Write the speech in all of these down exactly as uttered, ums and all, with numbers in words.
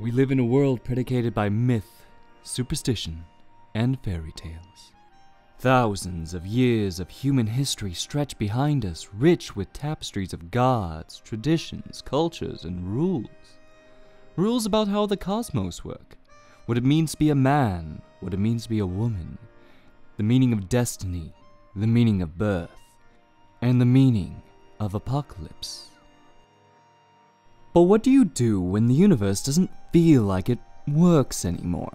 We live in a world predicated by myth, superstition, and fairy tales. Thousands of years of human history stretch behind us, rich with tapestries of gods, traditions, cultures, and rules. Rules about how the cosmos work, what it means to be a man, what it means to be a woman, the meaning of destiny, the meaning of birth, and the meaning of apocalypse. But what do you do when the universe doesn't feel like it works anymore?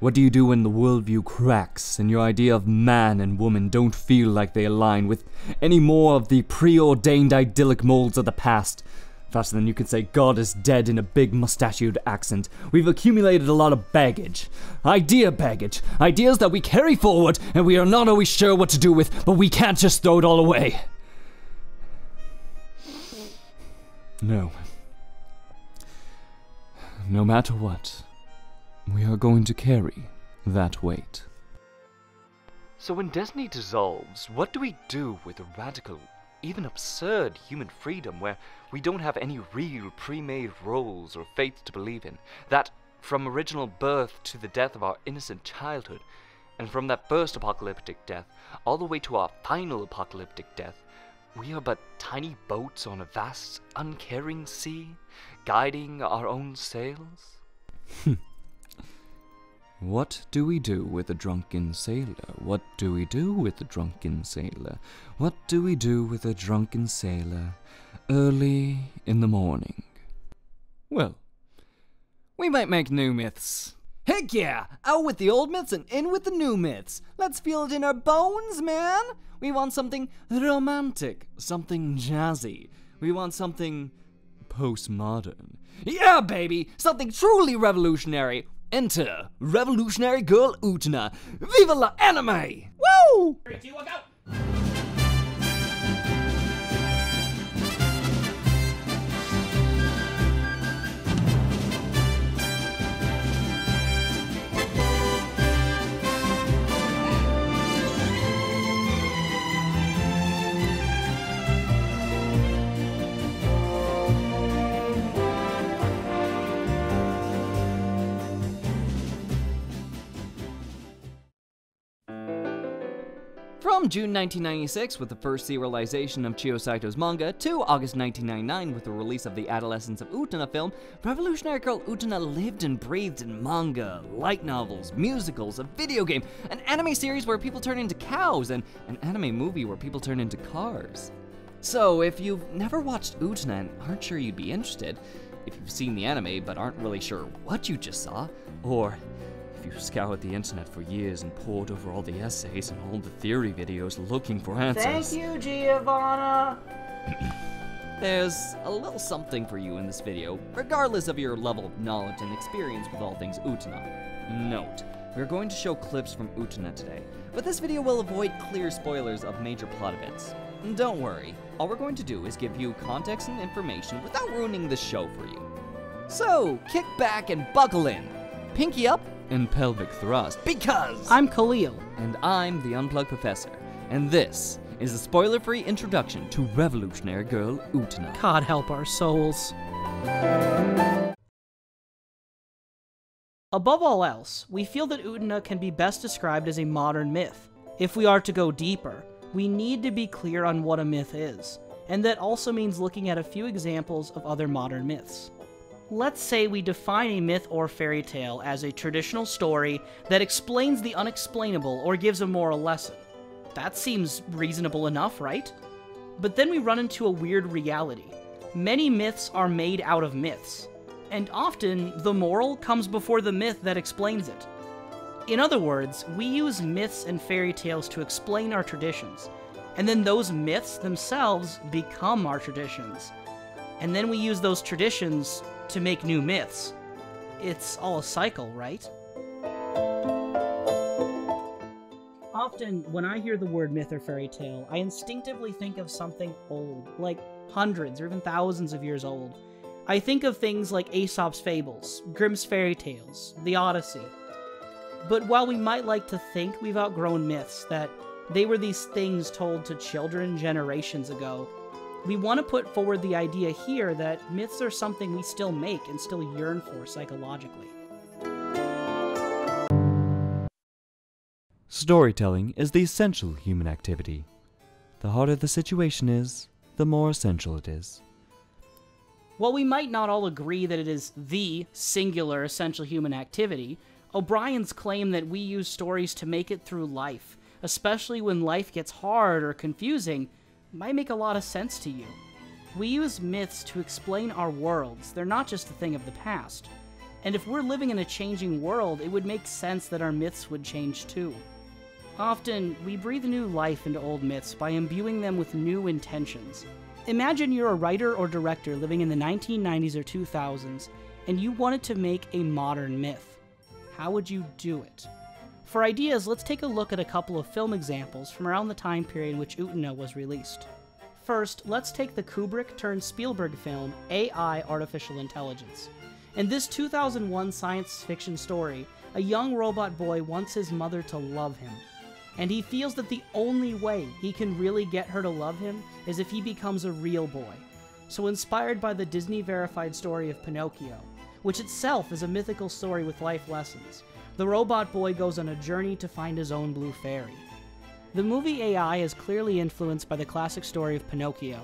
What do you do when the worldview cracks and your idea of man and woman don't feel like they align with any more of the preordained idyllic molds of the past? Faster than you can say God is dead in a big mustachioed accent. We've accumulated a lot of baggage. Idea baggage. Ideas that we carry forward and we are not always sure what to do with, but we can't just throw it all away. No. No matter what, we are going to carry that weight. So when destiny dissolves, what do we do with the radical, even absurd human freedom where we don't have any real pre-made roles or faiths to believe in? That from original birth to the death of our innocent childhood, and from that first apocalyptic death all the way to our final apocalyptic death, we are but tiny boats on a vast, uncaring sea, guiding our own sails? What do we do with a drunken sailor? What do we do with a drunken sailor? What do we do with a drunken sailor early in the morning? Well, we might make new myths. Heck yeah! Out with the old myths and in with the new myths! Let's feel it in our bones, man! We want something romantic, something jazzy. We want something postmodern. Yeah, baby! Something truly revolutionary! Enter Revolutionary Girl Utena! Viva la anime! Woo! Three, two, one, go! From June nineteen ninety-six with the first serialization of Chiho Saito's manga to August nineteen ninety-nine with the release of the Adolescence of Utena film, Revolutionary Girl Utena lived and breathed in manga, light novels, musicals, a video game, an anime series where people turn into cows, and an anime movie where people turn into cars. So if you've never watched Utena and aren't sure you'd be interested, if you've seen the anime but aren't really sure what you just saw, or if you scoured the internet for years and pored over all the essays and all the theory videos looking for answers. Thank you, Giovanna! There's a little something for you in this video, regardless of your level of knowledge and experience with all things Utena. Note, we're going to show clips from Utena today, but this video will avoid clear spoilers of major plot events. Don't worry, all we're going to do is give you context and information without ruining the show for you. So, kick back and buckle in! Pinky up and pelvic thrust, because I'm Khalil and I'm the Unplugged Professor, and this is a spoiler-free introduction to Revolutionary Girl Utena. God help our souls. Above all else, we feel that Utena can be best described as a modern myth. If we are to go deeper, we need to be clear on what a myth is, and that also means looking at a few examples of other modern myths. Let's say we define a myth or fairy tale as a traditional story that explains the unexplainable or gives a moral lesson. That seems reasonable enough, right? But then we run into a weird reality. Many myths are made out of myths, and often the moral comes before the myth that explains it. In other words, we use myths and fairy tales to explain our traditions, and then those myths themselves become our traditions. And then we use those traditions to make new myths. It's all a cycle, right? Often, when I hear the word myth or fairy tale, I instinctively think of something old, like hundreds or even thousands of years old. I think of things like Aesop's Fables, Grimm's Fairy Tales, the Odyssey. But while we might like to think we've outgrown myths, that they were these things told to children generations ago, We want to put forward the idea here that myths are something we still make and still yearn for psychologically. Storytelling is the essential human activity. The harder the situation is, the more essential it is. While we might not all agree that it is the singular essential human activity, O'Brien's claim that we use stories to make it through life, especially when life gets hard or confusing, might make a lot of sense to you. We use myths to explain our worlds. They're not just a thing of the past. And if we're living in a changing world, it would make sense that our myths would change too. Often, we breathe new life into old myths by imbuing them with new intentions. Imagine you're a writer or director living in the nineteen nineties or two thousands, and you wanted to make a modern myth. How would you do it? For ideas, let's take a look at a couple of film examples from around the time period in which Utena was released. First, let's take the Kubrick-turned-Spielberg film, A I Artificial Intelligence. In this two thousand one science fiction story, a young robot boy wants his mother to love him, and he feels that the only way he can really get her to love him is if he becomes a real boy. So inspired by the Disney-verified story of Pinocchio, which itself is a mythical story with life lessons, the robot boy goes on a journey to find his own blue fairy. The movie A I is clearly influenced by the classic story of Pinocchio,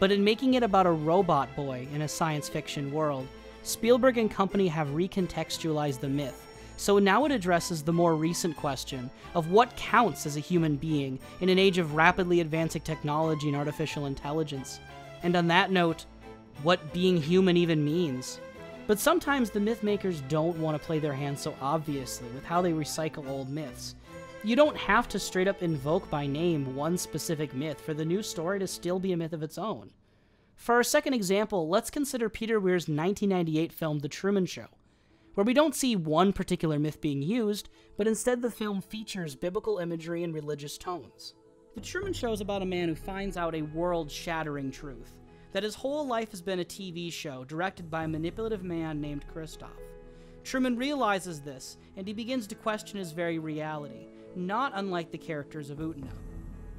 but in making it about a robot boy in a science fiction world, Spielberg and company have recontextualized the myth, so now it addresses the more recent question of what counts as a human being in an age of rapidly advancing technology and artificial intelligence. And on that note, what being human even means. But sometimes the myth makers don't want to play their hand so obviously with how they recycle old myths. You don't have to straight up invoke by name one specific myth for the new story to still be a myth of its own. For our second example, let's consider Peter Weir's nineteen ninety-eight film The Truman Show, where we don't see one particular myth being used, but instead the film features biblical imagery and religious tones. The Truman Show is about a man who finds out a world-shattering truth, that his whole life has been a T V show directed by a manipulative man named Kristoff. Truman realizes this, and he begins to question his very reality, not unlike the characters of Utena.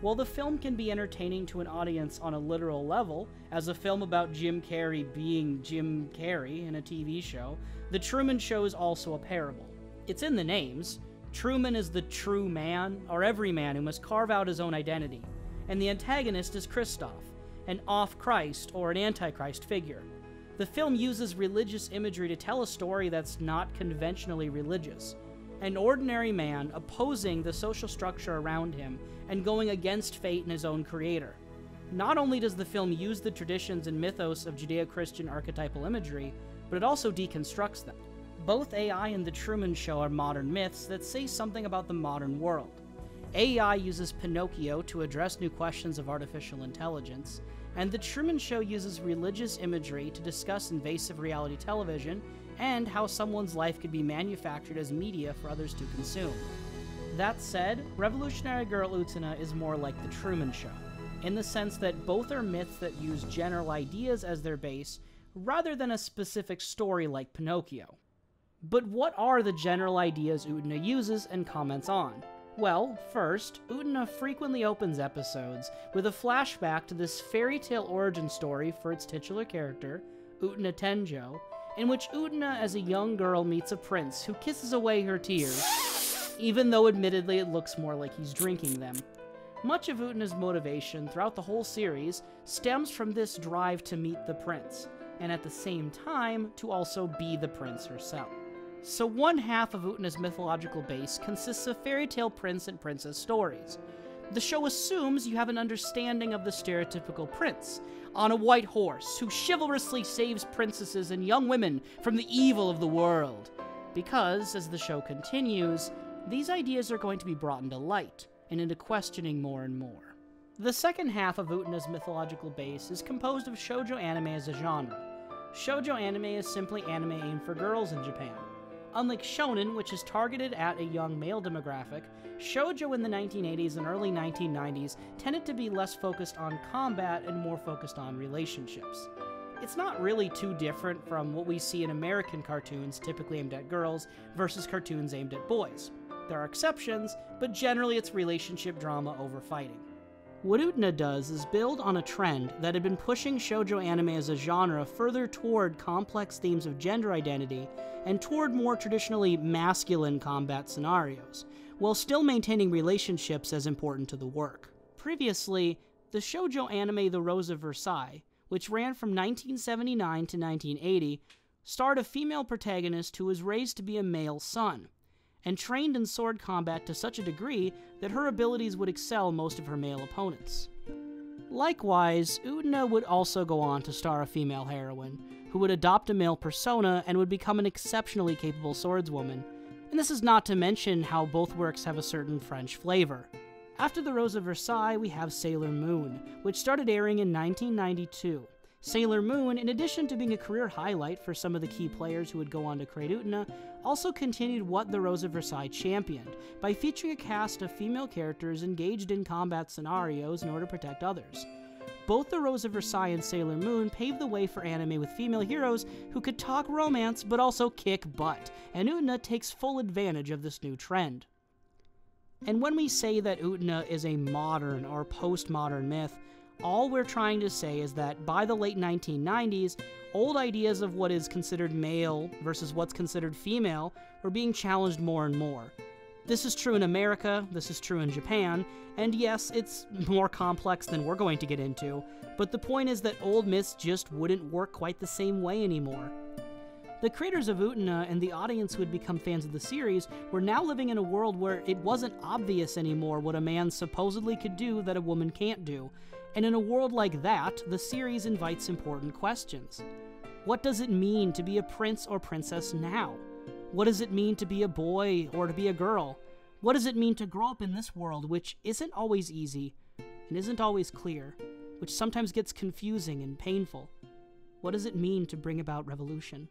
While the film can be entertaining to an audience on a literal level, as a film about Jim Carrey being Jim Carrey in a T V show, The Truman Show is also a parable. It's in the names. Truman is the true man, or every man who must carve out his own identity, and the antagonist is Kristoff, an off-Christ or an antichrist figure. The film uses religious imagery to tell a story that's not conventionally religious. An ordinary man opposing the social structure around him and going against fate and his own creator. Not only does the film use the traditions and mythos of Judeo-Christian archetypal imagery, but it also deconstructs them. Both A I and The Truman Show are modern myths that say something about the modern world. A I uses Pinocchio to address new questions of artificial intelligence, and The Truman Show uses religious imagery to discuss invasive reality television and how someone's life could be manufactured as media for others to consume. That said, Revolutionary Girl Utena is more like The Truman Show, in the sense that both are myths that use general ideas as their base, rather than a specific story like Pinocchio. But what are the general ideas Utena uses and comments on? Well, first, Utena frequently opens episodes with a flashback to this fairy tale origin story for its titular character, Utena Tenjou, in which Utena as a young girl meets a prince who kisses away her tears, even though admittedly it looks more like he's drinking them. Much of Utena's motivation throughout the whole series stems from this drive to meet the prince, and at the same time, to also be the prince herself. So one half of Utena's mythological base consists of fairy tale prince and princess stories. The show assumes you have an understanding of the stereotypical prince, on a white horse, who chivalrously saves princesses and young women from the evil of the world. Because, as the show continues, these ideas are going to be brought into light, and into questioning more and more. The second half of Utena's mythological base is composed of shoujo anime as a genre. Shoujo anime is simply anime aimed for girls in Japan. Unlike shonen, which is targeted at a young male demographic, shoujo in the nineteen eighties and early nineteen nineties tended to be less focused on combat and more focused on relationships. It's not really too different from what we see in American cartoons typically aimed at girls versus cartoons aimed at boys. There are exceptions, but generally it's relationship drama over fighting. What Utena does is build on a trend that had been pushing shoujo anime as a genre further toward complex themes of gender identity and toward more traditionally masculine combat scenarios, while still maintaining relationships as important to the work. Previously, the shoujo anime The Rose of Versailles, which ran from nineteen seventy-nine to nineteen eighty, starred a female protagonist who was raised to be a male son, and trained in sword combat to such a degree that her abilities would excel most of her male opponents. Likewise, Utena would also go on to star a female heroine, who would adopt a male persona and would become an exceptionally capable swordswoman, and this is not to mention how both works have a certain French flavor. After The Rose of Versailles, we have Sailor Moon, which started airing in nineteen ninety-two. Sailor Moon, in addition to being a career highlight for some of the key players who would go on to create Utena, also continued what The Rose of Versailles championed, by featuring a cast of female characters engaged in combat scenarios in order to protect others. Both The Rose of Versailles and Sailor Moon paved the way for anime with female heroes who could talk romance but also kick butt, and Utena takes full advantage of this new trend. And when we say that Utena is a modern or postmodern myth, all we're trying to say is that by the late nineteen nineties, old ideas of what is considered male versus what's considered female were being challenged more and more. This is true in America, this is true in Japan, and yes, it's more complex than we're going to get into, but the point is that old myths just wouldn't work quite the same way anymore. The creators of Utena and the audience who had become fans of the series were now living in a world where it wasn't obvious anymore what a man supposedly could do that a woman can't do, and in a world like that, the series invites important questions. What does it mean to be a prince or princess now? What does it mean to be a boy or to be a girl? What does it mean to grow up in this world, which isn't always easy and isn't always clear, which sometimes gets confusing and painful? What does it mean to bring about revolution?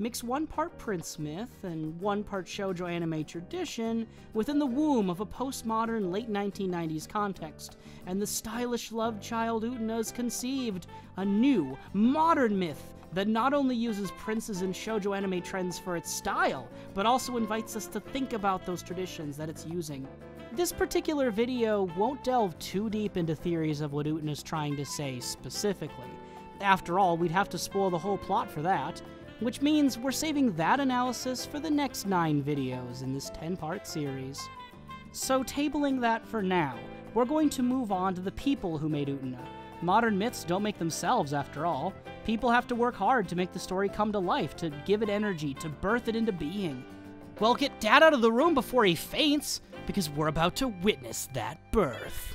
Mix one part prince myth and one part shoujo anime tradition within the womb of a postmodern late nineteen nineties context, and the stylish love child Utena has conceived a new, modern myth that not only uses princes and shoujo anime trends for its style, but also invites us to think about those traditions that it's using. This particular video won't delve too deep into theories of what Utena is trying to say specifically. After all, we'd have to spoil the whole plot for that, which means we're saving that analysis for the next nine videos in this ten-part series. So tabling that for now, we're going to move on to the people who made Utena. Modern myths don't make themselves, after all. People have to work hard to make the story come to life, to give it energy, to birth it into being. Well, get Dad out of the room before he faints, because we're about to witness that birth.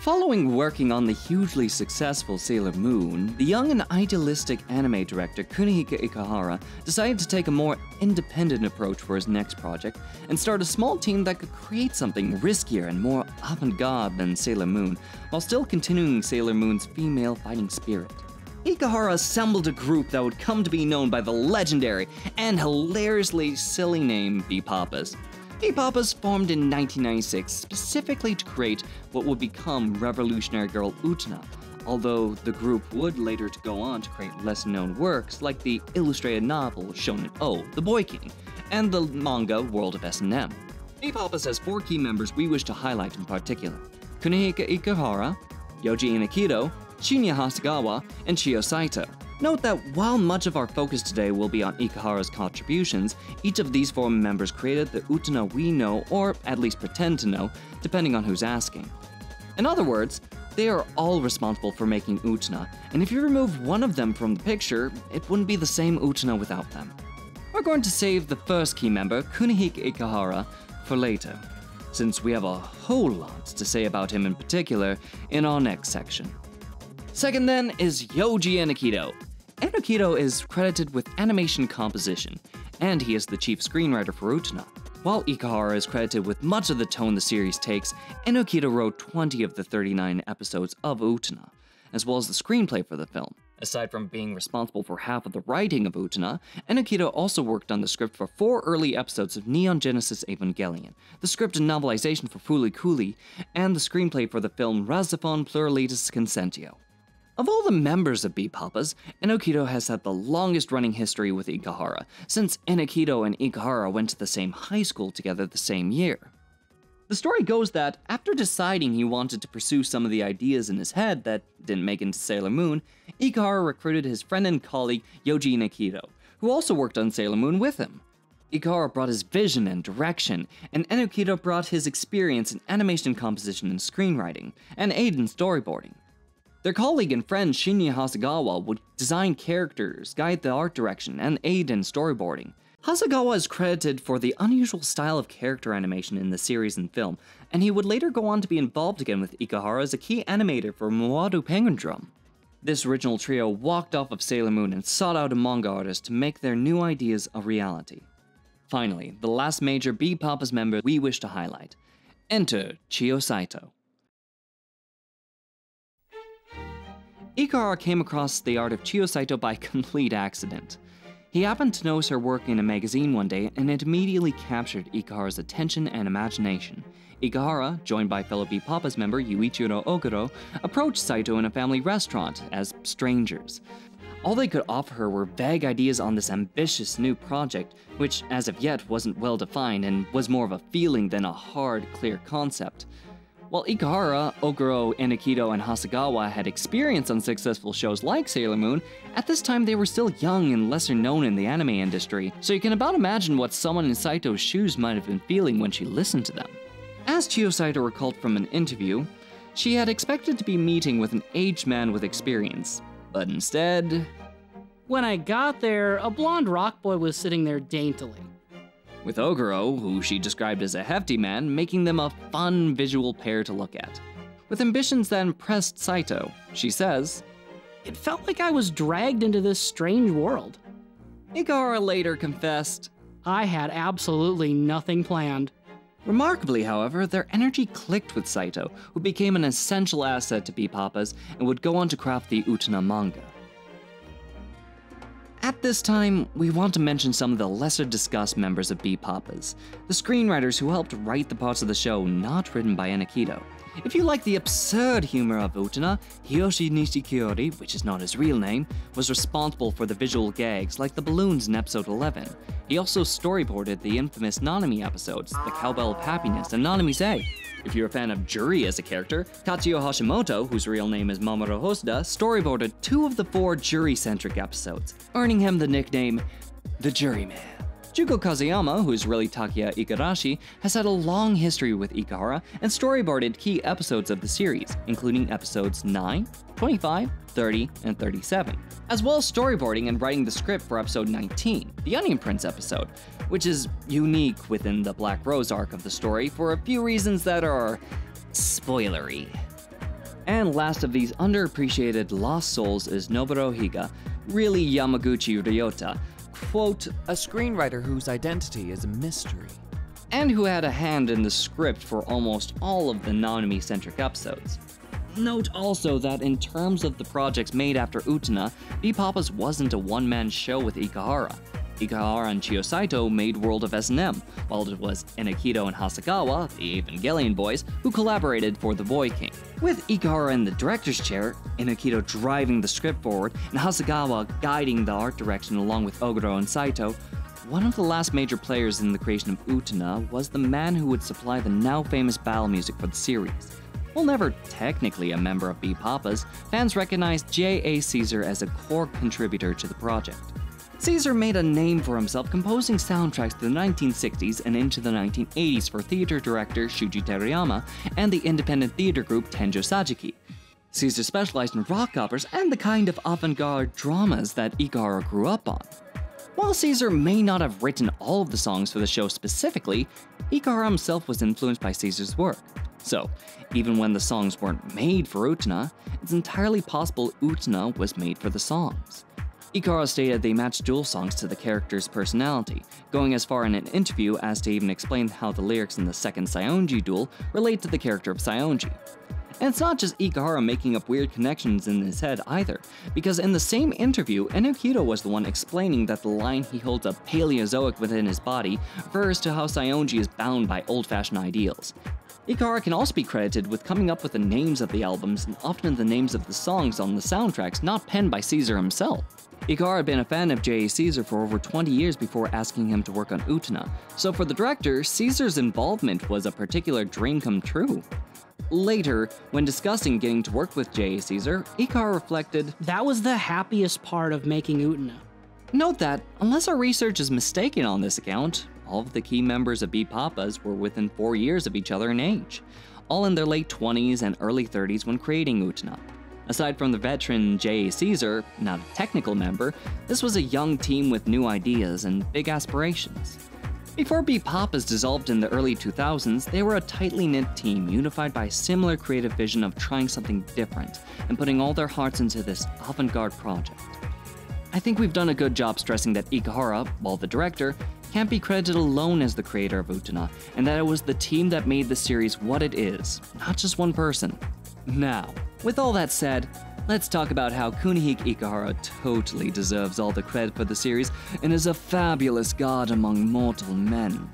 Following working on the hugely successful Sailor Moon, the young and idealistic anime director Kunihiko Ikuhara decided to take a more independent approach for his next project and start a small team that could create something riskier and more avant-garde than Sailor Moon, while still continuing Sailor Moon's female fighting spirit. Ikuhara assembled a group that would come to be known by the legendary and hilariously silly name Be-Papas. Be-Papas formed in nineteen ninety-six specifically to create what would become Revolutionary Girl Utena, although the group would later to go on to create lesser-known works like the illustrated novel Shonen O, The Boy King, and the manga World of S and M. Be-Papas has four key members we wish to highlight in particular: Kunihiko Ikuhara, Yoji Enokido, Shinya Hasegawa, and Chiho Saito. Note that while much of our focus today will be on Ikuhara's contributions, each of these four members created the Utena we know, or at least pretend to know, depending on who's asking. In other words, they are all responsible for making Utena, and if you remove one of them from the picture, it wouldn't be the same Utena without them. We're going to save the first key member, Kunihiko Ikuhara, for later, since we have a whole lot to say about him in particular in our next section. Second then is Yoji Enokido. Enokido is credited with animation composition, and he is the chief screenwriter for Utena. While Ikuhara is credited with much of the tone the series takes, Enokido wrote twenty of the thirty-nine episodes of Utena, as well as the screenplay for the film. Aside from being responsible for half of the writing of Utena, Enokido also worked on the script for four early episodes of Neon Genesis Evangelion, the script and novelization for Fooly Cooly, and the screenplay for the film Rashomon Pluriel Disconsentio. Of all the members of Be-Papas, Enokido has had the longest-running history with Ikuhara, since Enokido and Ikuhara went to the same high school together the same year. The story goes that, after deciding he wanted to pursue some of the ideas in his head that didn't make into Sailor Moon, Ikuhara recruited his friend and colleague Yoji Enokido, who also worked on Sailor Moon with him. Ikuhara brought his vision and direction, and Enokido brought his experience in animation composition and screenwriting, and aid in storyboarding. Their colleague and friend Shinya Hasegawa would design characters, guide the art direction, and aid in storyboarding. Hasegawa is credited for the unusual style of character animation in the series and film, and he would later go on to be involved again with Ikuhara as a key animator for Mawaru Penguindrum. This original trio walked off of Sailor Moon and sought out a manga artist to make their new ideas a reality. Finally, the last major Be-Papas member we wish to highlight. Enter Chiho Saito. Ikuhara came across the art of Chiho Saito by complete accident. He happened to notice her work in a magazine one day, and it immediately captured Ikuhara's attention and imagination. Ikuhara, joined by fellow Be-Papas member Yuichiro Oguro, approached Saito in a family restaurant as strangers. All they could offer her were vague ideas on this ambitious new project, which as of yet wasn't well defined and was more of a feeling than a hard, clear concept. While Ikuhara, Oguro, Enokido, and Hasegawa had experience on successful shows like Sailor Moon, at this time they were still young and lesser known in the anime industry, so you can about imagine what someone in Saito's shoes might have been feeling when she listened to them. As Chiho Saito recalled from an interview, she had expected to be meeting with an aged man with experience, but instead... When I got there, a blonde rock boy was sitting there daintily, with Oguro, who she described as a hefty man, making them a fun visual pair to look at. With ambitions that impressed Saito, she says, "It felt like I was dragged into this strange world." Ikuhara later confessed, "I had absolutely nothing planned." Remarkably, however, their energy clicked with Saito, who became an essential asset to Be-Papas and would go on to craft the Utena manga. At this time, we want to mention some of the lesser-discussed members of Be-Papas, the screenwriters who helped write the parts of the show not written by Enokido. If you like the absurd humor of Utena, Hiyoshi Nishikiori, which is not his real name, was responsible for the visual gags like the balloons in episode eleven. He also storyboarded the infamous Nanami episodes, The Cowbell of Happiness and Nanami's Egg. If you're a fan of Juri as a character, Katsuyo Hashimoto, whose real name is Mamoru Hosoda, storyboarded two of the four Juri-centric episodes, earning him the nickname The Juryman. Jugo Kazuyama, who's really Takeya Igarashi, has had a long history with Ikuhara and storyboarded key episodes of the series, including episodes nine, twenty-five, thirty, and thirty-seven, as well as storyboarding and writing the script for episode nineteen, the Onion Prince episode, which is unique within the Black Rose arc of the story for a few reasons that are spoilery. And last of these underappreciated lost souls is Noboru Higa, really Yamaguchi Ryota, quote, "a screenwriter whose identity is a mystery," and who had a hand in the script for almost all of the Nanami-centric episodes. Note also that in terms of the projects made after Utena, Be-Papas wasn't a one-man show with Ikuhara. Ikuhara and Chiho Saito made World of S and M, while it was Enokido and Hasegawa, the Evangelion boys, who collaborated for The Boy King. With Ikuhara in the director's chair, Enokido driving the script forward, and Hasegawa guiding the art direction along with Oguro and Saito, one of the last major players in the creation of Utena was the man who would supply the now-famous battle music for the series. While never technically a member of Be-Papas, fans recognized J A Caesar as a core contributor to the project. Caesar made a name for himself composing soundtracks to the nineteen sixties and into the nineteen eighties for theater director Shuji Terayama and the independent theater group Tenjo Sajiki. Caesar specialized in rock covers and the kind of avant-garde dramas that Ikuhara grew up on. While Caesar may not have written all of the songs for the show specifically, Ikuhara himself was influenced by Caesar's work. So, even when the songs weren't made for Utena, it's entirely possible Utena was made for the songs. Ikuhara stated they matched dual songs to the character's personality, going as far in an interview as to even explain how the lyrics in the second Saionji duel relate to the character of Saionji. And it's not just Ikuhara making up weird connections in his head either, because in the same interview, Enokido was the one explaining that the line he holds up Paleozoic within his body refers to how Saionji is bound by old-fashioned ideals. Ikuhara can also be credited with coming up with the names of the albums and often the names of the songs on the soundtracks not penned by Caesar himself. Ikuhara had been a fan of J A. Caesar for over twenty years before asking him to work on Utena, so for the director, Caesar's involvement was a particular dream come true. Later, when discussing getting to work with J A. Caesar, Ikuhara reflected, "That was the happiest part of making Utena." Note that, unless our research is mistaken on this account, all of the key members of Be-Papas were within four years of each other in age, all in their late twenties and early thirties when creating Utena. Aside from the veteran J A. Caesar, not a technical member, this was a young team with new ideas and big aspirations. Before Be-Papas dissolved in the early two thousands, they were a tightly knit team unified by a similar creative vision of trying something different and putting all their hearts into this avant-garde project. I think we've done a good job stressing that Ikuhara, while the director, can't be credited alone as the creator of Utena, and that it was the team that made the series what it is, not just one person. Now, with all that said, let's talk about how Kunihiko Ikuhara totally deserves all the credit for the series and is a fabulous god among mortal men.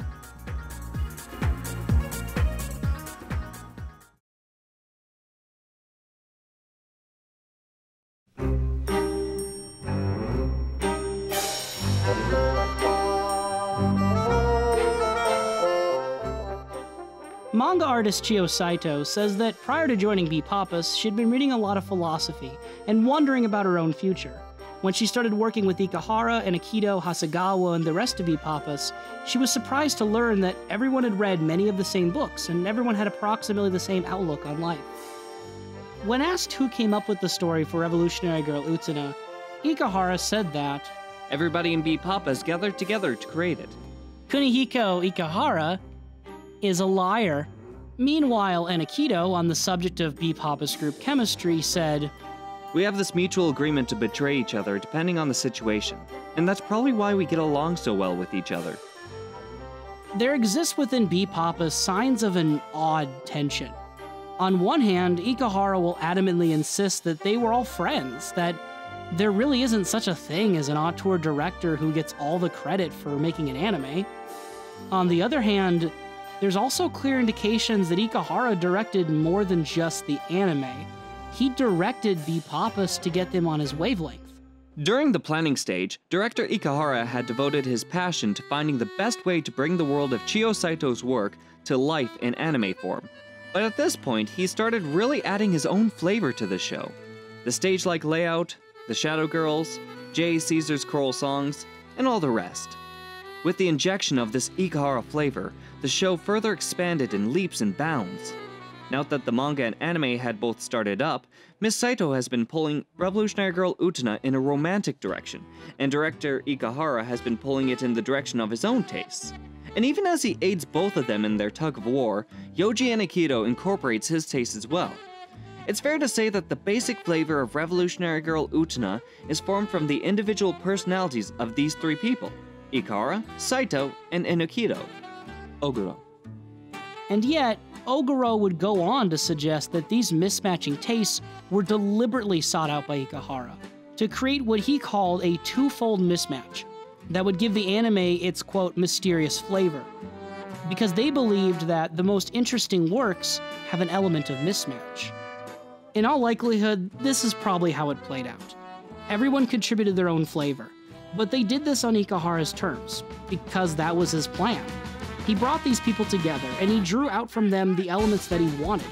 Manga artist Chiho Saito says that prior to joining Be-Papas, she'd been reading a lot of philosophy and wondering about her own future. When she started working with Ikuhara, Enokido, Hasegawa, and the rest of Be-Papas, she was surprised to learn that everyone had read many of the same books and everyone had approximately the same outlook on life. When asked who came up with the story for Revolutionary Girl Utena, Ikuhara said that everybody in Be-Papas gathered together to create it. Kunihiko Ikuhara is a liar. Meanwhile, Enokido, on the subject of Be-Papas group chemistry, said, "We have this mutual agreement to betray each other depending on the situation, and that's probably why we get along so well with each other." There exists within Be-Papas signs of an odd tension. On one hand, Ikuhara will adamantly insist that they were all friends, that there really isn't such a thing as an auteur director who gets all the credit for making an anime. On the other hand, there's also clear indications that Ikuhara directed more than just the anime. He directed Be-Papas to get them on his wavelength. During the planning stage, director Ikuhara had devoted his passion to finding the best way to bring the world of Chiho Saito's work to life in anime form. But at this point, he started really adding his own flavor to the show. The stage-like layout, the shadow girls, J A. Caesar's choral songs, and all the rest. With the injection of this Ikuhara flavor, the show further expanded in leaps and bounds. Now that the manga and anime had both started up, Miss Saito has been pulling Revolutionary Girl Utena in a romantic direction, and director Ikuhara has been pulling it in the direction of his own tastes. And even as he aids both of them in their tug of war, Yoji Enokido incorporates his taste as well. It's fair to say that the basic flavor of Revolutionary Girl Utena is formed from the individual personalities of these three people: Ikuhara, Saito, and Enokido. Oguro. And yet, Oguro would go on to suggest that these mismatching tastes were deliberately sought out by Ikuhara to create what he called a twofold mismatch that would give the anime its, quote, mysterious flavor, because they believed that the most interesting works have an element of mismatch. In all likelihood, this is probably how it played out. Everyone contributed their own flavor, but they did this on Ikuhara's terms, because that was his plan. He brought these people together, and he drew out from them the elements that he wanted.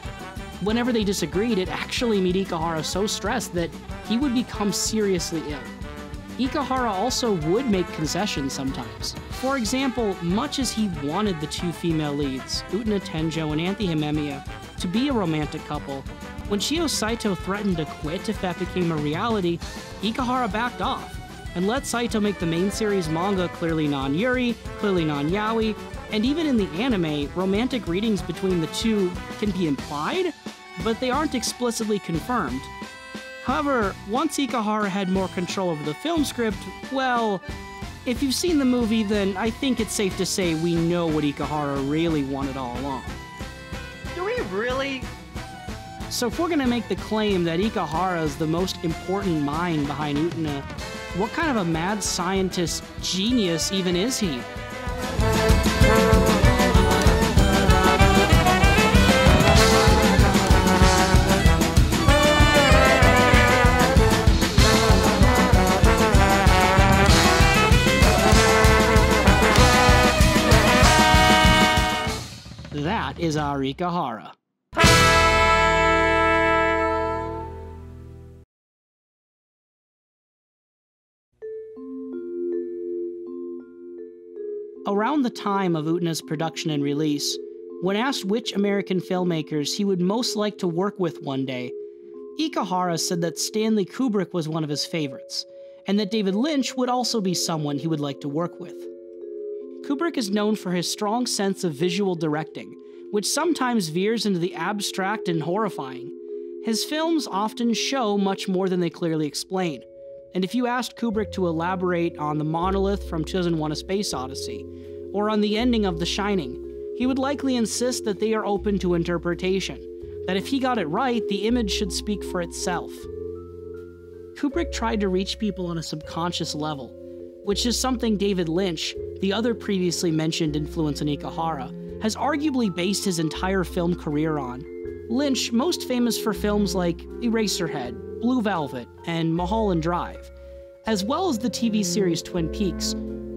Whenever they disagreed, it actually made Ikuhara so stressed that he would become seriously ill. Ikuhara also would make concessions sometimes. For example, much as he wanted the two female leads, Utena Tenjou and Anthy Himemiya, to be a romantic couple, when Chiho Saito threatened to quit if that became a reality, Ikuhara backed off and let Saito make the main series manga clearly non-yuri, clearly non-yaoi, and even in the anime, romantic readings between the two can be implied, but they aren't explicitly confirmed. However, once Ikuhara had more control over the film script, well, if you've seen the movie, then I think it's safe to say we know what Ikuhara really wanted all along. Do we really? So if we're going to make the claim that Ikuhara is the most important mind behind Utena, what kind of a mad scientist genius even is he? That is our Ikuhara. Around the time of Utena's production and release, when asked which American filmmakers he would most like to work with one day, Ikuhara said that Stanley Kubrick was one of his favorites, and that David Lynch would also be someone he would like to work with. Kubrick is known for his strong sense of visual directing, which sometimes veers into the abstract and horrifying. His films often show much more than they clearly explain. And if you asked Kubrick to elaborate on the monolith from two thousand one: A Space Odyssey, or on the ending of The Shining, he would likely insist that they are open to interpretation, that if he got it right, the image should speak for itself. Kubrick tried to reach people on a subconscious level, which is something David Lynch, the other previously mentioned influence on Ikuhara, has arguably based his entire film career on. Lynch, most famous for films like Eraserhead, Blue Velvet, and Mulholland Drive, as well as the T V series Twin Peaks,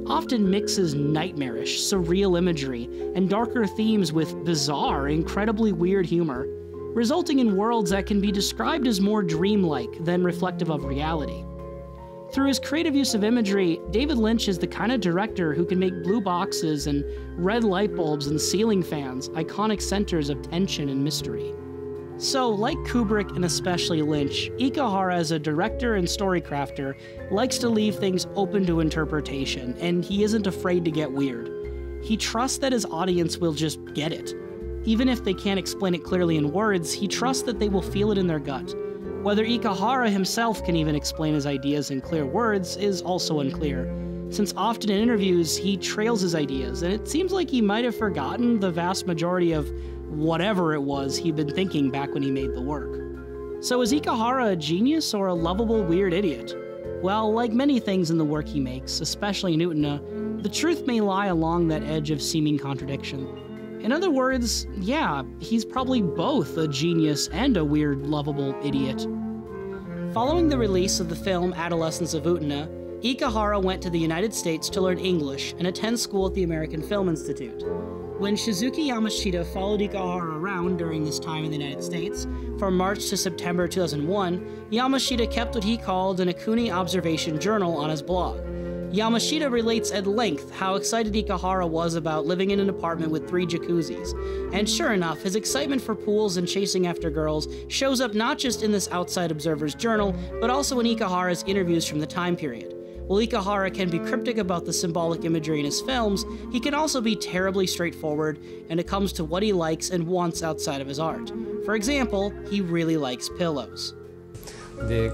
often mixes nightmarish, surreal imagery and darker themes with bizarre, incredibly weird humor, resulting in worlds that can be described as more dreamlike than reflective of reality. Through his creative use of imagery, David Lynch is the kind of director who can make blue boxes and red light bulbs and ceiling fans iconic centers of tension and mystery. So, like Kubrick and especially Lynch, Ikuhara as a director and storycrafter likes to leave things open to interpretation, and he isn't afraid to get weird. He trusts that his audience will just get it. Even if they can't explain it clearly in words, he trusts that they will feel it in their gut. Whether Ikuhara himself can even explain his ideas in clear words is also unclear, since often in interviews he trails his ideas, and it seems like he might have forgotten the vast majority of whatever it was he'd been thinking back when he made the work. So is Ikuhara a genius or a lovable weird idiot? Well, like many things in the work he makes, especially in Utena, the truth may lie along that edge of seeming contradiction. In other words, yeah, he's probably both a genius and a weird, lovable idiot. Following the release of the film Adolescence of Utena, Ikuhara went to the United States to learn English and attend school at the American Film Institute. When Shizuki Yamashita followed Ikuhara around during this time in the United States, from March to September two thousand one, Yamashita kept what he called an Akuni observation journal on his blog. Yamashita relates at length how excited Ikuhara was about living in an apartment with three jacuzzis. And sure enough, his excitement for pools and chasing after girls shows up not just in this outside observer's journal, but also in Ikuhara's interviews from the time period. While Ikuhara can be cryptic about the symbolic imagery in his films, he can also be terribly straightforward when it comes to what he likes and wants outside of his art. For example, he really likes pillows. This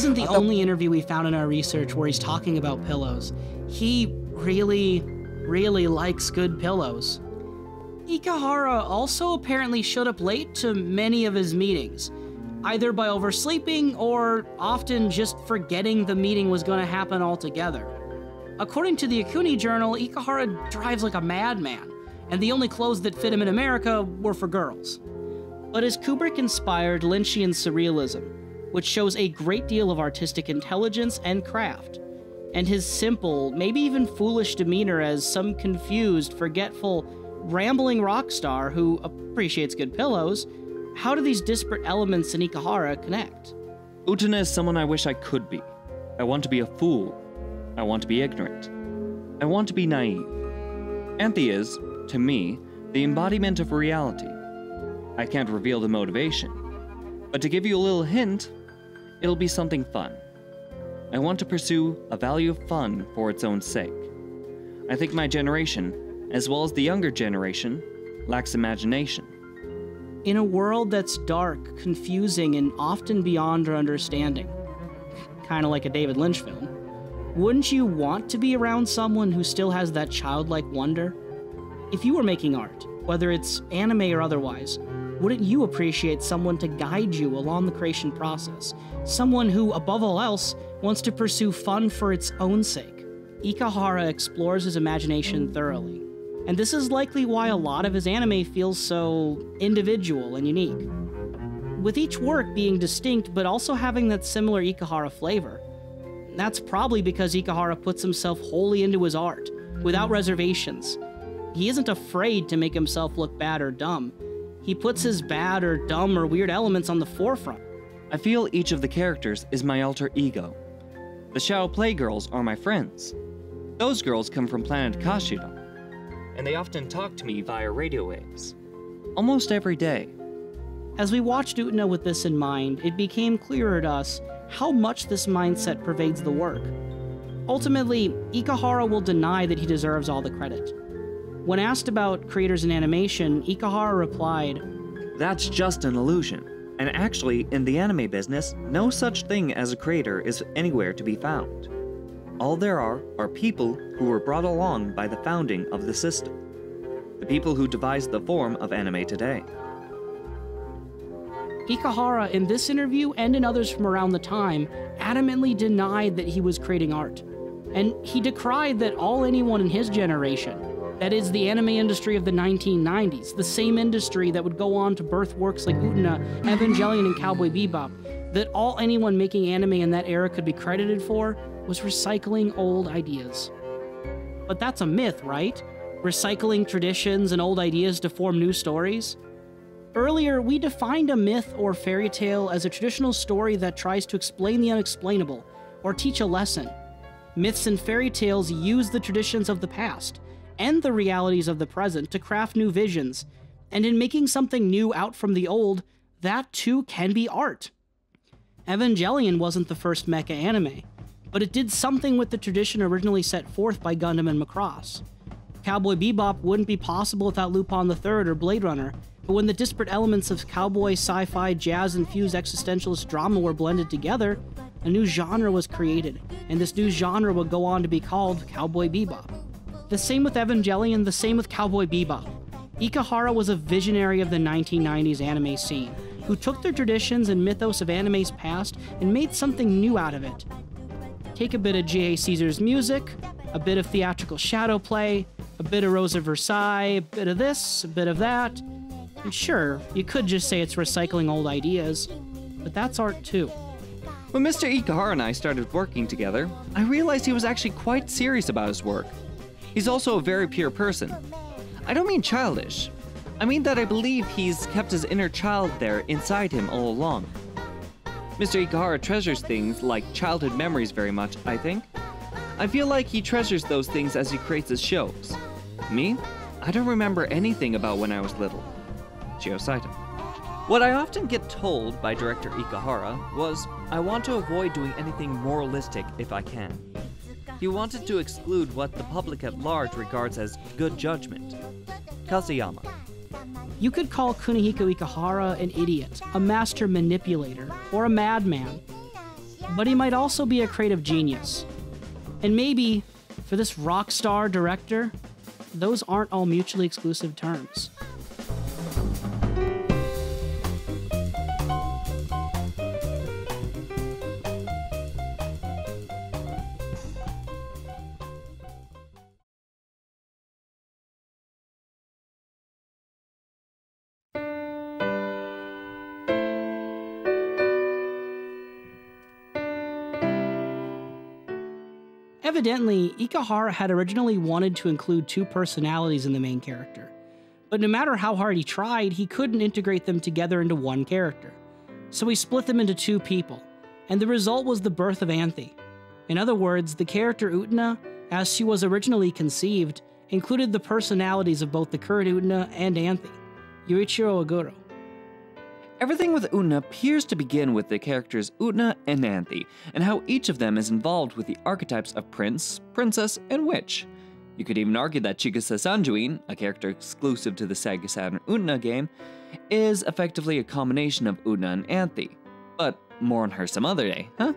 isn't the only interview we found in our research where he's talking about pillows. He really, really likes good pillows. Ikuhara also apparently showed up late to many of his meetings, either by oversleeping or often just forgetting the meeting was going to happen altogether. According to the Akuni Journal, Ikuhara drives like a madman, and the only clothes that fit him in America were for girls. But his Kubrick-inspired Lynchian surrealism, which shows a great deal of artistic intelligence and craft, and his simple, maybe even foolish demeanor as some confused, forgetful, rambling rock star who appreciates good pillows, how do these disparate elements in Ikuhara connect? Utena is someone I wish I could be. I want to be a fool. I want to be ignorant. I want to be naive. Anthy is, to me, the embodiment of reality. I can't reveal the motivation, but to give you a little hint, it'll be something fun. I want to pursue a value of fun for its own sake. I think my generation, as well as the younger generation, lacks imagination. in a world that's dark, confusing, and often beyond our understanding, kind of like a David Lynch film, wouldn't you want to be around someone who still has that childlike wonder? If you were making art, whether it's anime or otherwise, wouldn't you appreciate someone to guide you along the creation process? Someone who, above all else, wants to pursue fun for its own sake. Ikuhara explores his imagination thoroughly, and this is likely why a lot of his anime feels so individual and unique. With each work being distinct but also having that similar Ikuhara flavor, that's probably because Ikuhara puts himself wholly into his art, without reservations. He isn't afraid to make himself look bad or dumb. He puts his bad or dumb or weird elements on the forefront. I feel each of the characters is my alter ego. The Shao Playgirls are my friends. Those girls come from planet Kashidan, and they often talk to me via radio waves, almost every day. As we watched Utena with this in mind, it became clearer to us how much this mindset pervades the work. Ultimately, Ikuhara will deny that he deserves all the credit. When asked about creators in animation, Ikuhara replied, "That's just an illusion. And actually, in the anime business, no such thing as a creator is anywhere to be found. All there are are people who were brought along by the founding of the system, the people who devised the form of anime today." Ikuhara, in this interview and in others from around the time, adamantly denied that he was creating art. And he decried that all anyone in his generation, that is, the anime industry of the nineteen nineties, the same industry that would go on to birth works like Utena, Evangelion, and Cowboy Bebop, that all anyone making anime in that era could be credited for was recycling old ideas. But that's a myth, right? Recycling traditions and old ideas to form new stories? Earlier, we defined a myth or fairy tale as a traditional story that tries to explain the unexplainable or teach a lesson. Myths and fairy tales use the traditions of the past and the realities of the present to craft new visions, and in making something new out from the old, that too can be art. Evangelion wasn't the first mecha anime, but it did something with the tradition originally set forth by Gundam and Macross. Cowboy Bebop wouldn't be possible without Lupin the third or Blade Runner, but when the disparate elements of cowboy, sci-fi, jazz-infused existentialist drama were blended together, a new genre was created, and this new genre would go on to be called Cowboy Bebop. The same with Evangelion, the same with Cowboy Bebop. Ikuhara was a visionary of the nineteen nineties anime scene, who took the traditions and mythos of anime's past and made something new out of it. Take a bit of J A. Caesar's music, a bit of theatrical shadow play, a bit of Rose of Versailles, a bit of this, a bit of that. And sure, you could just say it's recycling old ideas, but that's art too. When Mister Ikuhara and I started working together, I realized he was actually quite serious about his work. He's also a very pure person. I don't mean childish. I mean that I believe he's kept his inner child there inside him all along. Mister Ikuhara treasures things like childhood memories very much, I think. I feel like he treasures those things as he creates his shows. Me? I don't remember anything about when I was little. Chiho Saito. What I often get told by director Ikuhara was, I want to avoid doing anything moralistic if I can. He wanted to exclude what the public at large regards as good judgment. Kaseyama. You could call Kunihiko Ikuhara an idiot, a master manipulator, or a madman, but he might also be a creative genius. And maybe, for this rock star director, those aren't all mutually exclusive terms. Evidently, Ikuhara had originally wanted to include two personalities in the main character, but no matter how hard he tried, he couldn't integrate them together into one character. So he split them into two people, and the result was the birth of Anthy. In other words, the character Utena, as she was originally conceived, included the personalities of both the current Utena and Anthy, Yurichiro Oguro. Everything with Utena appears to begin with the characters Utena and Anthy, and how each of them is involved with the archetypes of prince, princess, and witch. You could even argue that Chigusa Sanjuin, a character exclusive to the Sega Saturn Utena game, is effectively a combination of Utena and Anthy. But more on her some other day, huh?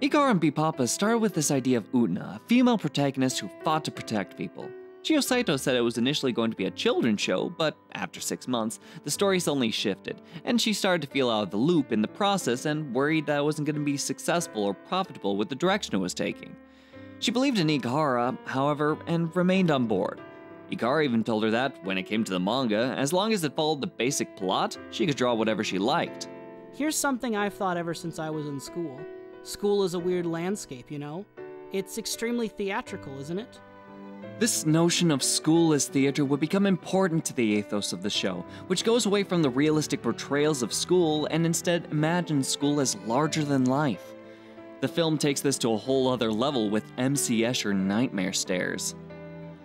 Ikuhara and Be-Papas started with this idea of Utena, a female protagonist who fought to protect people. Chiho Saito said it was initially going to be a children's show, but after six months, the story suddenly shifted, and she started to feel out of the loop in the process and worried that it wasn't going to be successful or profitable with the direction it was taking. She believed in Ikuhara, however, and remained on board. Ikuhara even told her that, when it came to the manga, as long as it followed the basic plot, she could draw whatever she liked. Here's something I've thought ever since I was in school. School is a weird landscape, you know? It's extremely theatrical, isn't it? This notion of school as theater would become important to the ethos of the show, which goes away from the realistic portrayals of school and instead imagines school as larger than life. The film takes this to a whole other level with M C Escher nightmare stares.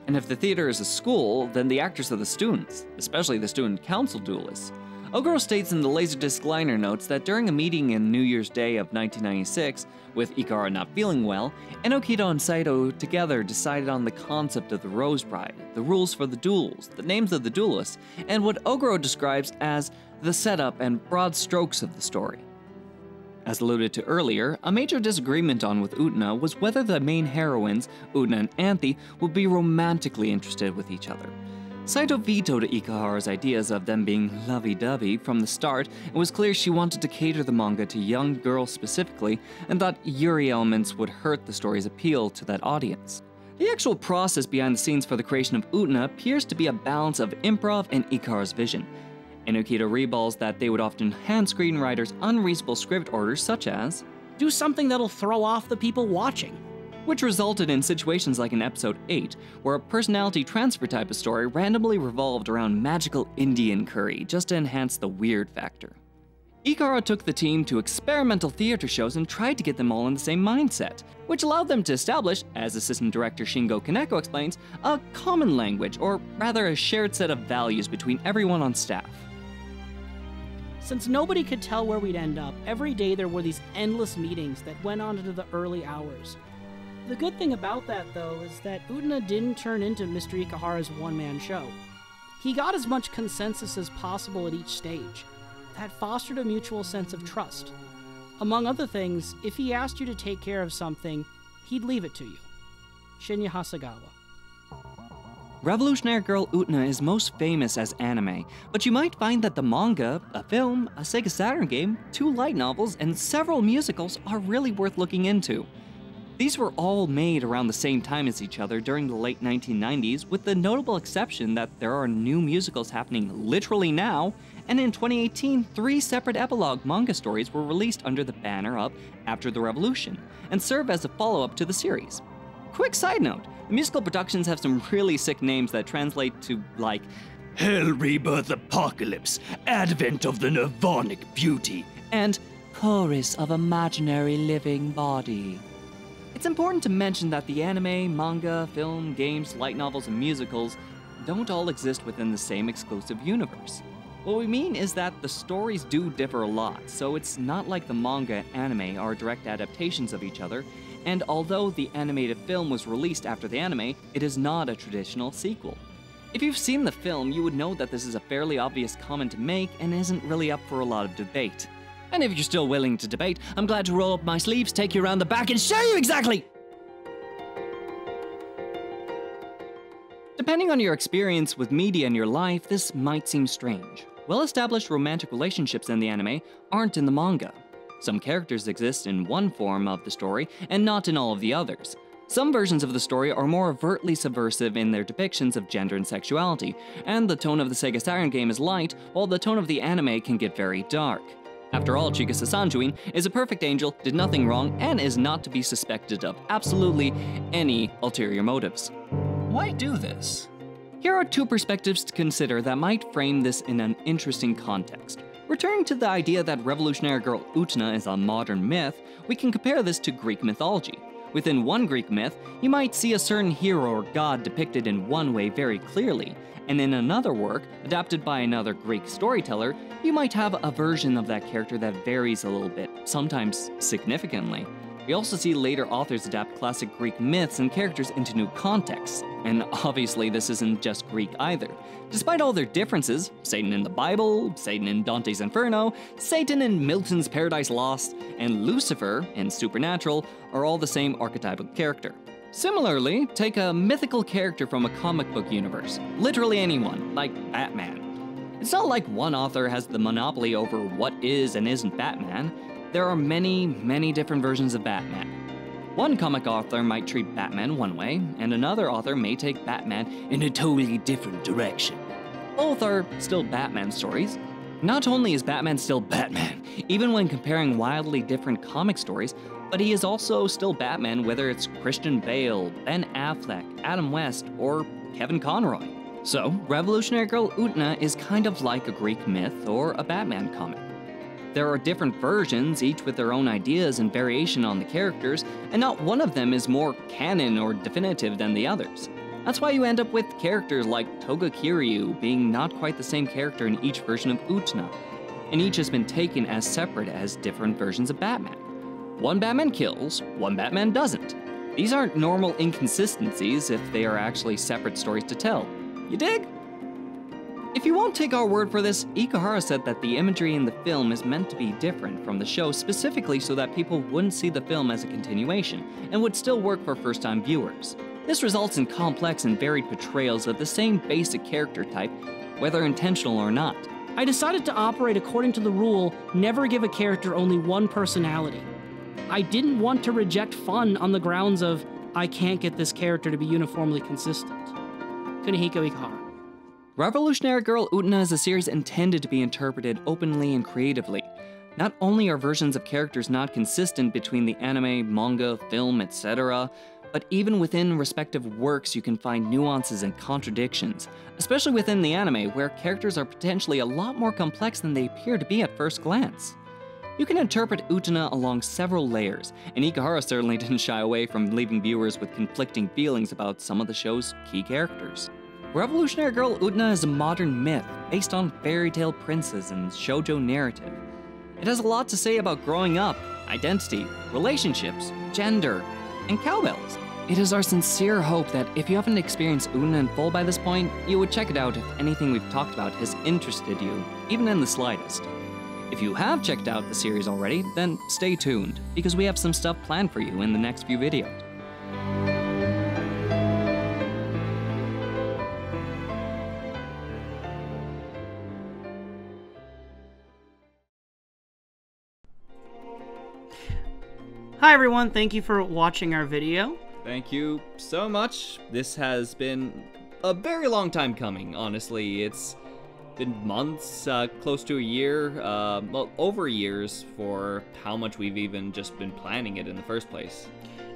And if the theater is a school, then the actors are the students, especially the student council duelists. Oguro states in the Laserdisc liner notes that during a meeting in New Year's Day of nineteen ninety-six, with Ikuhara not feeling well, Enokido and Saito together decided on the concept of the Rose Bride, the rules for the duels, the names of the duelists, and what Oguro describes as the setup and broad strokes of the story. As alluded to earlier, a major disagreement on with Utena was whether the main heroines, Utena and Anthy, would be romantically interested with each other. Saito vetoed Ikuhara's ideas of them being lovey-dovey from the start, and was clear she wanted to cater the manga to young girls specifically, and thought yuri elements would hurt the story's appeal to that audience. The actual process behind the scenes for the creation of Utena appears to be a balance of improv and Ikuhara's vision. Enokido reballs that they would often hand screenwriters unreasonable script orders such as, "Do something that'll throw off the people watching," which resulted in situations like in episode eight, where a personality transfer type of story randomly revolved around magical Indian curry just to enhance the weird factor. Ikuhara took the team to experimental theater shows and tried to get them all in the same mindset, which allowed them to establish, as assistant director Shingo Kaneko explains, a common language, or rather a shared set of values between everyone on staff. Since nobody could tell where we'd end up, every day there were these endless meetings that went on into the early hours. The good thing about that, though, is that Utena didn't turn into Mister Ikuhara's one-man show. He got as much consensus as possible at each stage. That fostered a mutual sense of trust. Among other things, if he asked you to take care of something, he'd leave it to you. Shinya Hasegawa. Revolutionary Girl Utena is most famous as anime, but you might find that the manga, a film, a Sega Saturn game, two light novels, and several musicals are really worth looking into. These were all made around the same time as each other during the late nineteen nineties, with the notable exception that there are new musicals happening literally now, and in twenty eighteen, three separate epilogue manga stories were released under the banner of After the Revolution, and serve as a follow-up to the series. Quick side note, the musical productions have some really sick names that translate to, like, Hell Rebirth Apocalypse, Advent of the Nirvonic Beauty, and Chorus of Imaginary Living Body. It's important to mention that the anime, manga, film, games, light novels, and musicals don't all exist within the same exclusive universe. What we mean is that the stories do differ a lot, so it's not like the manga and anime are direct adaptations of each other, and although the animated film was released after the anime, it is not a traditional sequel. If you've seen the film, you would know that this is a fairly obvious comment to make and isn't really up for a lot of debate. And if you're still willing to debate, I'm glad to roll up my sleeves, take you around the back, and show you exactly! Depending on your experience with media in your life, this might seem strange. Well-established romantic relationships in the anime aren't in the manga. Some characters exist in one form of the story, and not in all of the others. Some versions of the story are more overtly subversive in their depictions of gender and sexuality, and the tone of the Sega Saturn game is light, while the tone of the anime can get very dark. After all, Chigusa Sanjuin is a perfect angel, did nothing wrong, and is not to be suspected of absolutely any ulterior motives. Why do this? Here are two perspectives to consider that might frame this in an interesting context. Returning to the idea that Revolutionary Girl Utena is a modern myth, we can compare this to Greek mythology. Within one Greek myth, you might see a certain hero or god depicted in one way very clearly, and in another work, adapted by another Greek storyteller, you might have a version of that character that varies a little bit, sometimes significantly. We also see later authors adapt classic Greek myths and characters into new contexts. And obviously this isn't just Greek either. Despite all their differences, Satan in the Bible, Satan in Dante's Inferno, Satan in Milton's Paradise Lost, and Lucifer in Supernatural are all the same archetypal character. Similarly, take a mythical character from a comic book universe, literally anyone, like Batman. It's not like one author has the monopoly over what is and isn't Batman. There are many, many different versions of Batman. One comic author might treat Batman one way, and another author may take Batman in a totally different direction. Both are still Batman stories. Not only is Batman still Batman, even when comparing wildly different comic stories, but he is also still Batman, whether it's Christian Bale, Ben Affleck, Adam West, or Kevin Conroy. So, Revolutionary Girl Utena is kind of like a Greek myth or a Batman comic. There are different versions, each with their own ideas and variation on the characters, and not one of them is more canon or definitive than the others. That's why you end up with characters like Toga Kiryu being not quite the same character in each version of Utena, and each has been taken as separate as different versions of Batman. One Batman kills, one Batman doesn't. These aren't normal inconsistencies if they are actually separate stories to tell. You dig? If you won't take our word for this, Ikuhara said that the imagery in the film is meant to be different from the show specifically so that people wouldn't see the film as a continuation, and would still work for first-time viewers. This results in complex and varied portrayals of the same basic character type, whether intentional or not. I decided to operate according to the rule, never give a character only one personality. I didn't want to reject fun on the grounds of, I can't get this character to be uniformly consistent. Kunihiko Ikuhara. Revolutionary Girl Utena is a series intended to be interpreted openly and creatively. Not only are versions of characters not consistent between the anime, manga, film, et cetera, but even within respective works you can find nuances and contradictions, especially within the anime, where characters are potentially a lot more complex than they appear to be at first glance. You can interpret Utena along several layers, and Ikuhara certainly didn't shy away from leaving viewers with conflicting feelings about some of the show's key characters. Revolutionary Girl Utena is a modern myth based on fairy tale princes and shoujo narrative. It has a lot to say about growing up, identity, relationships, gender, and cowbells. It is our sincere hope that if you haven't experienced Utena in full by this point, you would check it out if anything we've talked about has interested you, even in the slightest. If you have checked out the series already, then stay tuned, because we have some stuff planned for you in the next few videos. Hi everyone, thank you for watching our video. Thank you so much. This has been a very long time coming, honestly. It's been months, uh, close to a year, uh, well, over years for how much we've even just been planning it in the first place.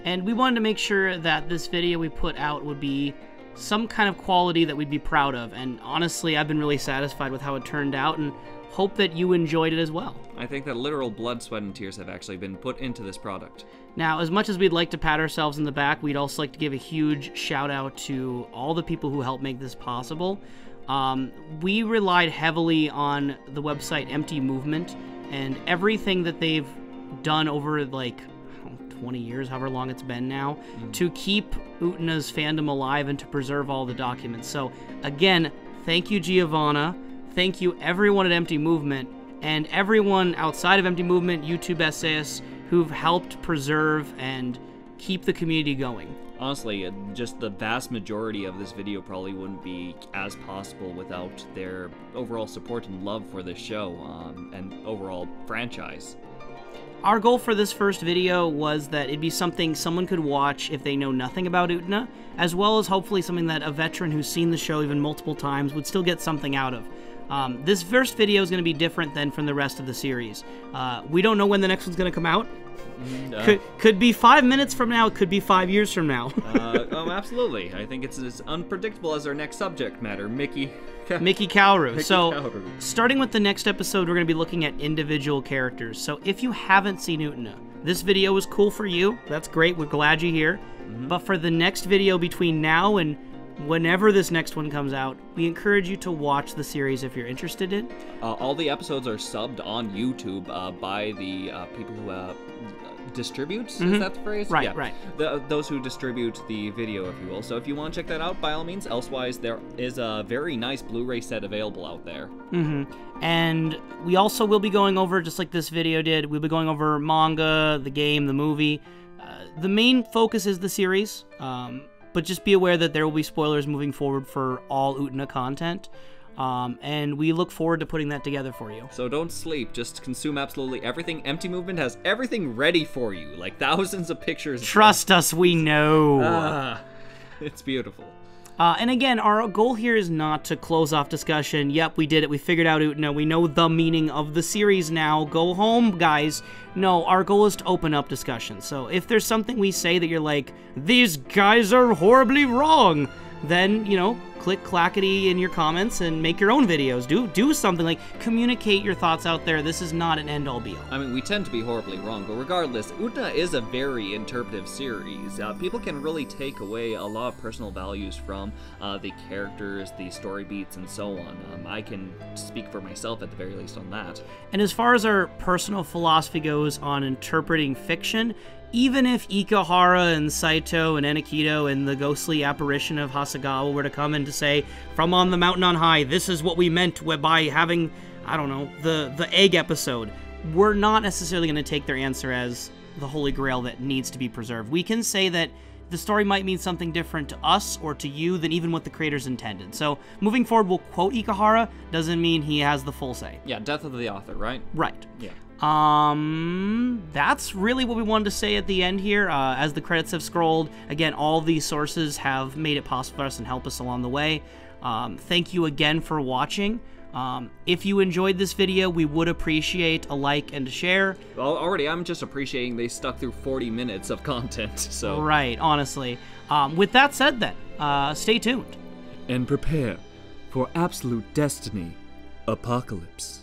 And we wanted to make sure that this video we put out would be some kind of quality that we'd be proud of, and honestly, I've been really satisfied with how it turned out, and hope that you enjoyed it as well. I think that literal blood, sweat, and tears have actually been put into this product. Now, as much as we'd like to pat ourselves in the back, we'd also like to give a huge shout-out to all the people who helped make this possible. Um, we relied heavily on the website Empty Movement, and everything that they've done over, like, I don't know, twenty years, however long it's been now, mm-hmm. to keep Utena's fandom alive and to preserve all the documents. So, again, thank you, Giovanna. Thank you, everyone at Empty Movement, and everyone outside of Empty Movement, YouTube essayists, who've helped preserve and keep the community going. Honestly, just the vast majority of this video probably wouldn't be as possible without their overall support and love for this show um, and overall franchise. Our goal for this first video was that it'd be something someone could watch if they know nothing about Utena, as well as hopefully something that a veteran who's seen the show even multiple times would still get something out of. Um, this first video is going to be different than from the rest of the series. Uh, we don't know when the next one's going to come out. No. Could, could be five minutes from now, it could be five years from now. uh, oh, absolutely. I think it's as unpredictable as our next subject matter, Miki. Miki Kouru. So, Kouru. Starting with the next episode, we're going to be looking at individual characters. So, if you haven't seen Utena, this video was cool for you. That's great. We're glad you're here. Mm-hmm. But for the next video between now and whenever this next one comes out, we encourage you to watch the series if you're interested in. Uh, all the episodes are subbed on YouTube uh, by the uh, people who uh, distributes, mm-hmm. is that the phrase? Right, yeah. right. The, those who distribute the video, if you will. So if you want to check that out, by all means. Elsewise, there is a very nice Blu-ray set available out there. Mm-hmm. And we also will be going over, just like this video did, we'll be going over manga, the game, the movie. Uh, the main focus is the series, um, but just be aware that there will be spoilers moving forward for all Utena content. Um, and we look forward to putting that together for you. So don't sleep, just consume absolutely everything. Empty Movement has everything ready for you, like thousands of pictures. Trust us, we know. Ah, it's beautiful. Uh, and again, our goal here is not to close off discussion. Yep, we did it. We figured out Utena. We know the meaning of the series now. Go home, guys. No, our goal is to open up discussion. So if there's something we say that you're like, these guys are horribly wrong, then, you know, click clackety in your comments and make your own videos. Do do something, like, communicate your thoughts out there. This is not an end-all be-all. I mean, we tend to be horribly wrong, but regardless, Utena is a very interpretive series. Uh, people can really take away a lot of personal values from uh, the characters, the story beats, and so on. Um, I can speak for myself at the very least on that. And as far as our personal philosophy goes on interpreting fiction, even if Ikuhara and Saito and Enokido and the ghostly apparition of Hasegawa were to come in to say, from on the mountain on high, this is what we meant by having, I don't know, the, the egg episode, we're not necessarily going to take their answer as the holy grail that needs to be preserved. We can say that the story might mean something different to us or to you than even what the creators intended. So moving forward, we'll quote Ikuhara, doesn't mean he has the full say. Yeah, death of the author, right? Right. Yeah. Um, that's really what we wanted to say at the end here. Uh, as the credits have scrolled, again, all these sources have made it possible for us and help us along the way. Um, thank you again for watching. Um, if you enjoyed this video, we would appreciate a like and a share. Well, already, I'm just appreciating they stuck through forty minutes of content, so. Right, honestly. Um, with that said then, uh, stay tuned. And prepare for absolute destiny apocalypse.